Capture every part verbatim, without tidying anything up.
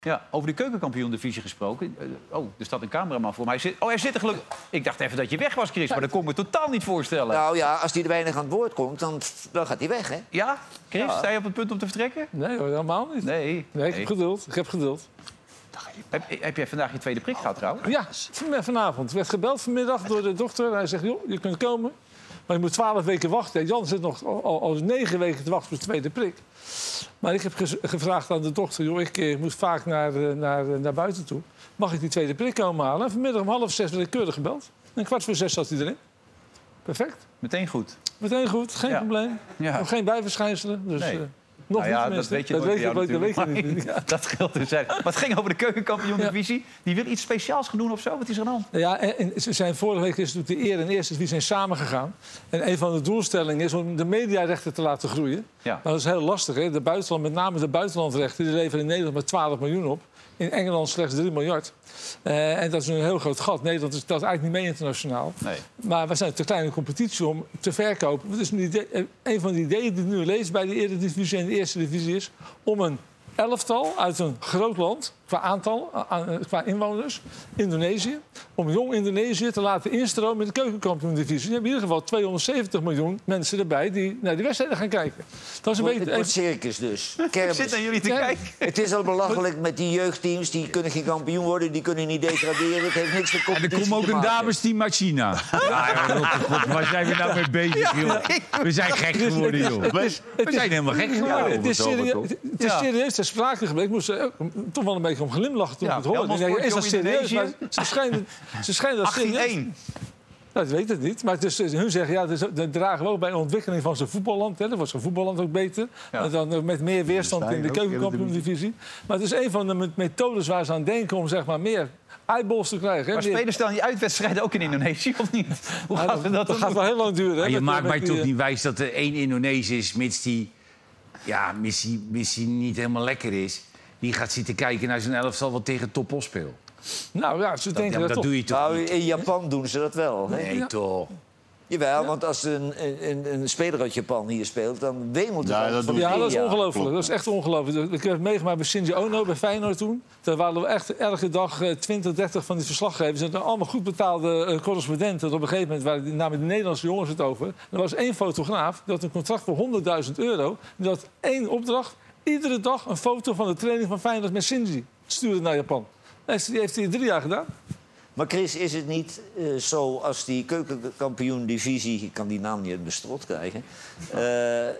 Ja, over de Keukenkampioen Divisie gesproken. Oh, er staat een cameraman voor mij. Oh, hij zit er gelukkig. Ik dacht even dat je weg was, Chris, maar dat kon ik me totaal niet voorstellen. Nou ja, als hij er weinig aan het woord komt, dan, dan gaat hij weg, hè? Ja? Chris, ja. Sta je op het punt om te vertrekken? Nee, hoor, helemaal niet. Nee. Nee, ik heb geduld. Ik heb geduld. Heb, heb jij vandaag je tweede prik gehad, trouwens? Ja, vanavond. Ik werd gebeld vanmiddag door de dokter. En hij zegt, joh, je kunt komen, maar je moet twaalf weken wachten. Jan zit nog al, al negen weken te wachten op de tweede prik. Maar ik heb gevraagd aan de dokter, joh, ik, ik moest vaak naar, naar, naar buiten toe. Mag ik die tweede prik komen halen? En vanmiddag om half zes werd ik keurig gebeld. En kwart voor zes zat hij erin. Perfect. Meteen goed. Meteen goed, geen ja. probleem. Ja. Geen bijverschijnselen. Dus, nee. uh, Nog nou ja, dat weet je nooit. Dat geldt dus. Maar het ging over de Keukenkampioen Divisie. Ja. Die wil iets speciaals gaan doen of zo. Wat is er dan? Ja, en, en zijn vorige week is natuurlijk de eer en eerste divisie zijn samengegaan. En een van de doelstellingen is om de mediarechten te laten groeien. Ja. Maar dat is heel lastig. Hè? De buitenland, met name de buitenlandrechten, die leveren in Nederland maar twaalf miljoen op. In Engeland slechts drie miljard. Uh, en dat is een heel groot gat. Nederland is dat eigenlijk niet mee internationaal. Nee. Maar we zijn te kleine competitie om te verkopen. Dat is een, idee, een van de ideeën die ik nu lees bij de Eredivisie en de Eerste Divisie is om een elftal uit een groot land, qua aantal, qua inwoners, Indonesië, om Jong Indonesië te laten instromen in de Keukenkampioen Divisie. Je hebt in ieder geval tweehonderdzeventig miljoen mensen erbij die naar de wedstrijden gaan kijken. Dat is een beetje een circus dus. Ik zit naar jullie te kijken. Het is al belachelijk met die jeugdteams. Die kunnen geen kampioen worden, die kunnen niet degraderen. Het heeft niks te maken. En er komt ook een damesteam uit China. Waar zijn we nou mee bezig, joh? We zijn gek geworden, joh. We zijn helemaal gek geworden. Het is serieus ter sprake gebleken. Ik moest toch wel een beetje om glimlachen toen ja, ik het hoorde. Ja, is dat serieus? Maar ze schijnen, ze schijnen dat serieus. Nou, ik weet het niet. Maar het is, hun zeggen, ja, dat dragen we ook bij de ontwikkeling van zijn voetballand. Hè. Dan wordt zijn voetballand ook beter. Ja. En dan met meer weerstand in de Keukenkampioen-divisie. Maar het is een van de methodes waar ze aan denken om zeg maar meer eyeballs te krijgen. Hè? Maar spelers dan die uitwedstrijden ook in Indonesië, of niet? Hoe gaat nou, dat, dat, dat gaat wel heel lang duren. Hè, maar je maakt mij toch niet wijs dat er één Indonesië is, mits die, ja, mits die, mits die niet helemaal lekker is. Die gaat zitten kijken naar zijn elftal wat tegen Topos speelt. Nou ja, ze dat, denken ja, dat, dat doe je toch nou, niet. In Japan doen ze dat wel. Nee, nee ja. toch. Jawel, ja. want als een, een, een speler uit Japan hier speelt, dan wemelt ja, het. Ja, dat is ongelooflijk. Dat is echt ongelooflijk. Ik heb het meegemaakt bij Shinji Ono, bij Feyenoord toen. Daar waren we echt elke dag twintig, dertig van die verslaggevers. En allemaal goed betaalde correspondenten. Op een gegeven moment waren, namen de Nederlandse jongens het over. En er was één fotograaf, die had een contract voor honderdduizend euro. Die had één opdracht. Iedere dag een foto van de training van Feyenoord met Shinji stuurde naar Japan. Die heeft hij drie jaar gedaan. Maar Chris, is het niet uh, zo als die Keukenkampioen-divisie... ik kan die naam niet uit mijn strot krijgen... Uh,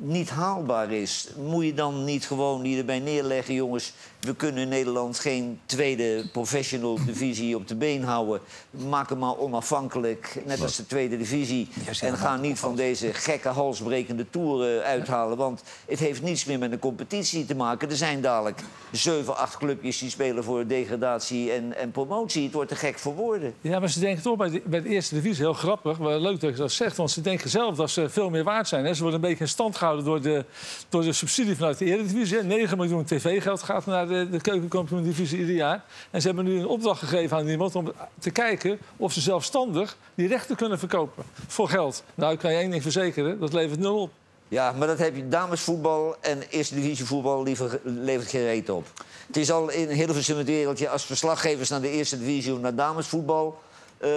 niet haalbaar is? Moet je dan niet gewoon die erbij neerleggen... jongens, we kunnen in Nederland geen tweede professional divisie op de been houden. Maak hem maar onafhankelijk, net als de tweede divisie. En ga niet van deze gekke halsbrekende toeren uithalen. Want het heeft niets meer met een competitie te maken. Er zijn dadelijk zeven, acht clubjes die spelen voor degradatie en, en promotie. Het wordt te gek voor woorden. Ja, maar ze denken toch bij de, bij de eerste divisie heel grappig. Leuk dat je dat zegt, want ze denken zelf dat ze veel meer waard zijn. Hè? Ze worden een beetje in stand gehouden door de, door de subsidie vanuit de Eredivisie. negen miljoen tv-geld gaat naar de, de Keukenkampioen Divisie ieder jaar. En ze hebben nu een opdracht gegeven aan iemand om te kijken of ze zelfstandig die rechten kunnen verkopen. Voor geld. Nou, ik kan je één ding verzekeren, dat levert nul op. Ja, maar dat heb je damesvoetbal en eerste divisievoetbal liever, levert geen reet op. Het is al in Hilversum het wereldje als verslaggevers naar de eerste divisie of naar damesvoetbal uh,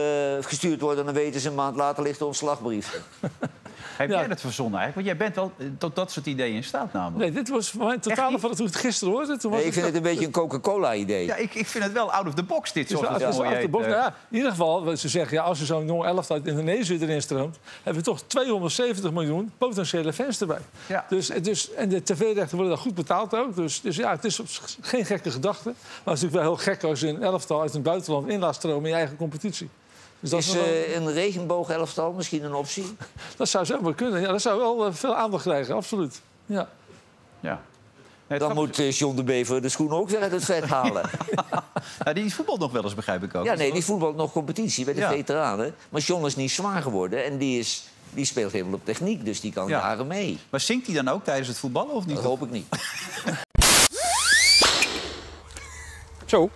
gestuurd worden. Dan weten ze een maand later ligt de ontslagbrief. Heb ja. jij dat verzonnen eigenlijk? Want jij bent wel tot dat soort ideeën in staat namelijk. Nee, dit was mijn totale van toen ik het gisteren hoorde. Toen was nee, ik vind het, het een beetje een Coca-Cola-idee. Ja, ik, ik vind het wel out of the box, dit soort ja, ja. ja. nou, ja, in ieder geval, ze zeggen, ja, als er zo'n jong elftal uit Indonesië erin stroomt... hebben we toch tweehonderdzeventig miljoen potentiële fans erbij. Ja. Dus, dus, en de tv-rechten worden daar goed betaald ook. Dus, dus ja, het is op geen gekke gedachte. Maar het is natuurlijk wel heel gek als je een elftal uit het buitenland in laat stromen... in je eigen competitie. Dus is uh, een regenboogelftal misschien een optie? Dat zou zo maar kunnen. Ja, dat zou wel uh, veel aandacht krijgen, absoluut. Ja. Ja. Nee, dan moet uh, John de Bever de schoenen ook weer uit het vet halen. Ja. Ja, die voetbalt nog wel eens, begrijp ik ook. Ja, nee, die voetbalt nog competitie bij de ja. veteranen. Maar John is niet zwaar geworden en die, is, die speelt helemaal op techniek. Dus die kan ja. jaren mee. Maar zingt hij dan ook tijdens het voetballen of niet? Dat hoop ik niet. Zo.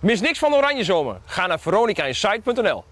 Mis niks van Oranje Zomer. Ga naar veronica inside punt n l.